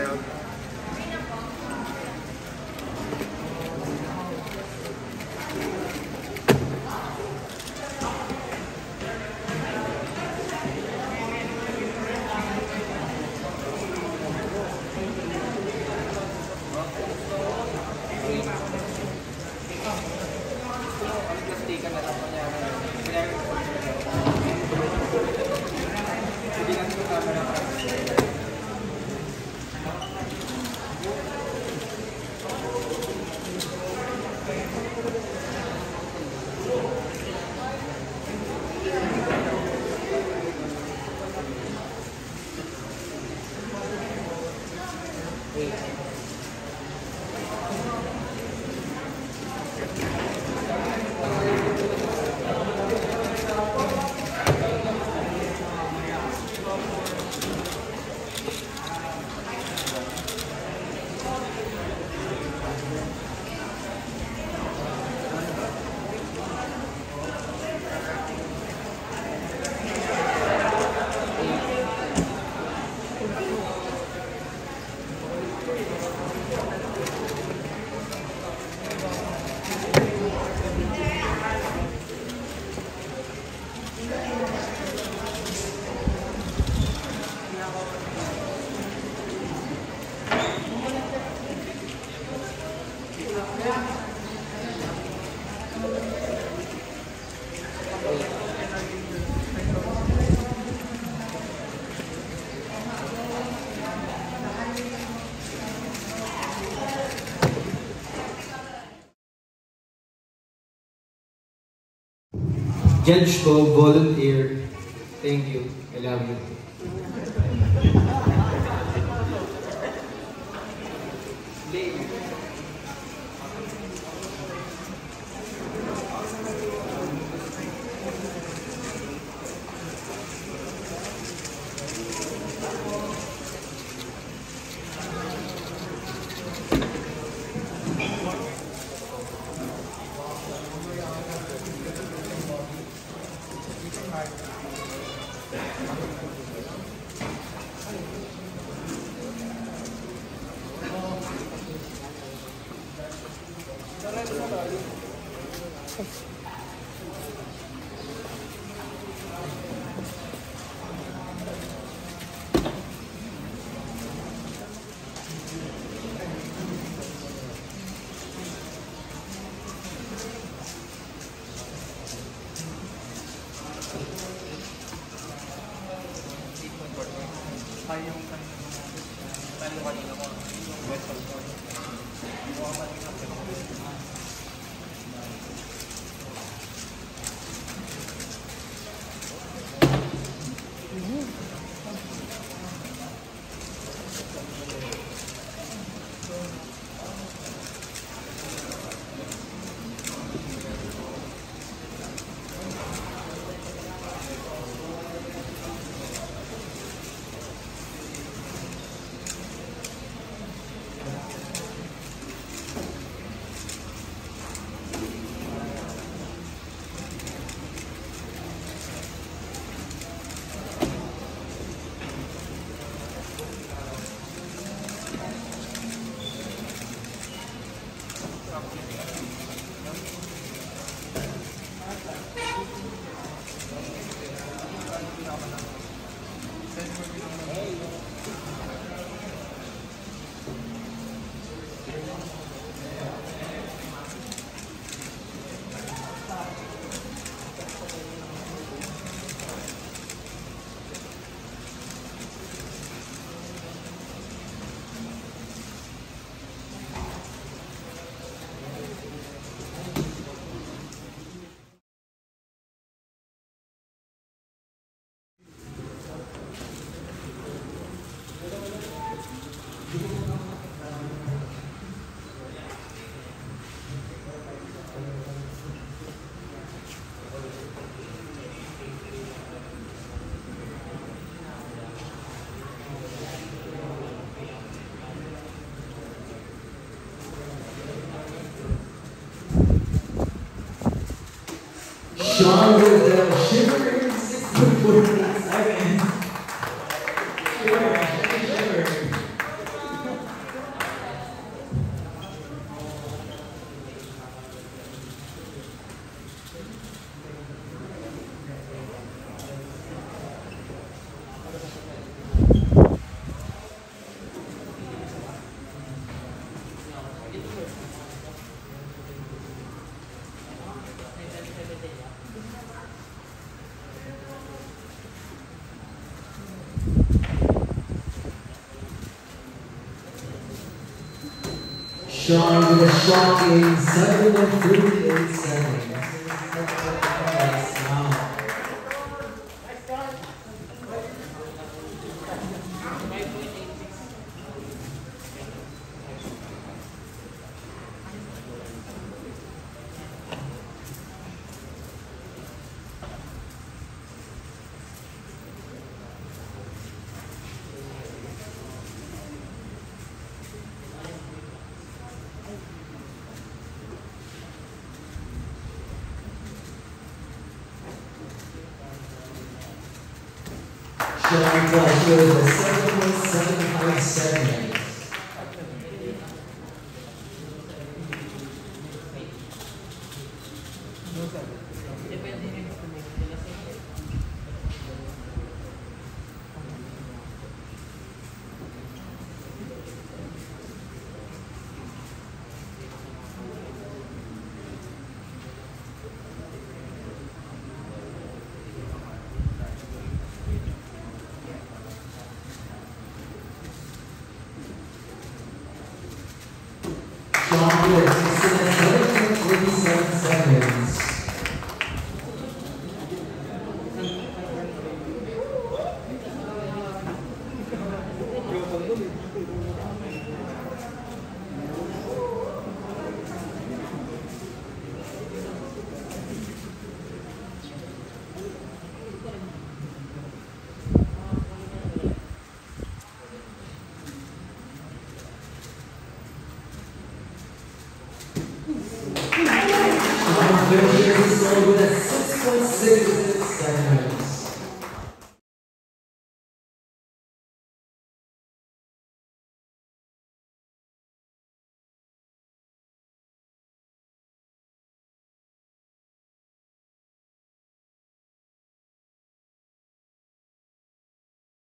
ba yun? Judge ko, volunteer. Thank you. I love you. John with the shivering 6.49 seconds. Shiver, shiver, shiver. strong with a strong inside and through the inside. John Flash goes to 7.757. Thank you.